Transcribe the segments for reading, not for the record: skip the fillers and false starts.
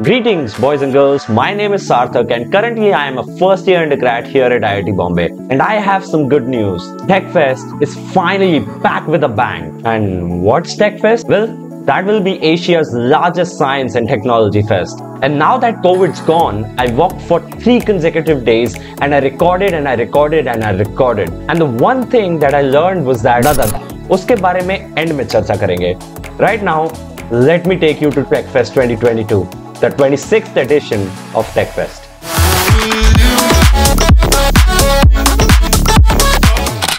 Greetings boys and girls, my name is Sarthak and currently I am a first year undergrad here at IIT Bombay and I have some good news. TechFest is finally back with a bang. And what's TechFest? Well, that will be Asia's largest science and technology fest. And now that COVID's gone, I walked for 3 consecutive days and I recorded and I recorded and I recorded. And the one thing that I learned was that uske bare mein end mein charcha karenge. Right now, let me take you to TechFest 2022. The 26th edition of TechFest.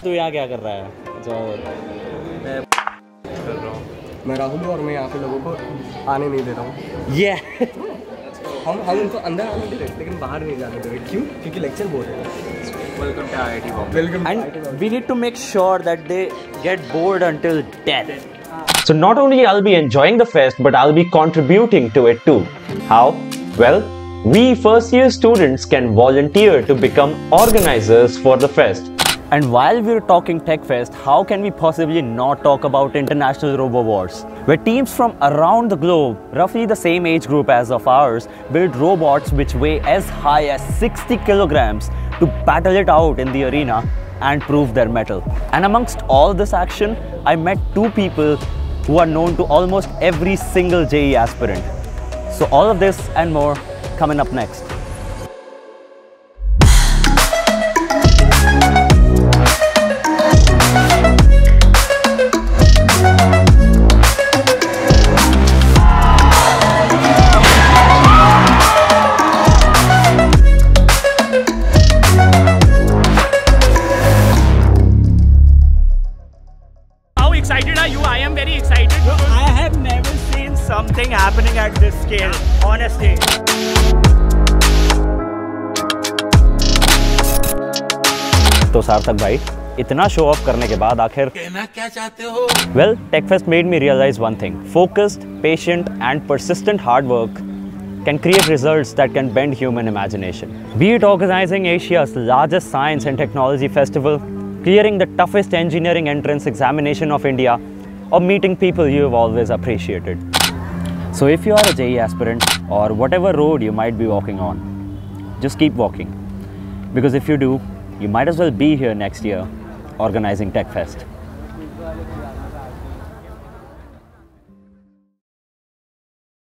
तू यहाँ क्या कर रहा है? मैं राहुल हूँ और मैं यहाँ पे लोगों को आने नहीं दे रहा हूँ। हम उनको अंदर आने दे रहे हैं, लेकिन बाहर नहीं जाने दे रहे। क्यों? क्योंकि लेक्चर बोल रहे हैं। Welcome to IIT Bombay. And we need to make sure that they get bored until death. So not only I'll be enjoying the fest, but I'll be contributing to it too. How? Well, we first year students can volunteer to become organizers for the fest. And while we're talking TechFest, how can we possibly not talk about International RoboWars, where teams from around the globe, roughly the same age group as of ours, build robots which weigh as high as 60 kilograms to battle it out in the arena and prove their mettle. And amongst all this action, I met 2 people who are known to almost every single JEE aspirant. So all of this and more coming up next. Something happening at this scale, honestly. So Sarthak bhai, इतना show off करने के बाद आखिर कहना क्या चाहते हो? Well, TechFest made me realize one thing: focused, patient, and persistent hard work can create results that can bend human imagination. Be it organizing Asia's largest science and technology festival, clearing the toughest engineering entrance examination of India, or meeting people you've always appreciated. So if you are a JEE aspirant or whatever road you might be walking on, just keep walking, because if you do, you might as well be here next year organizing TechFest.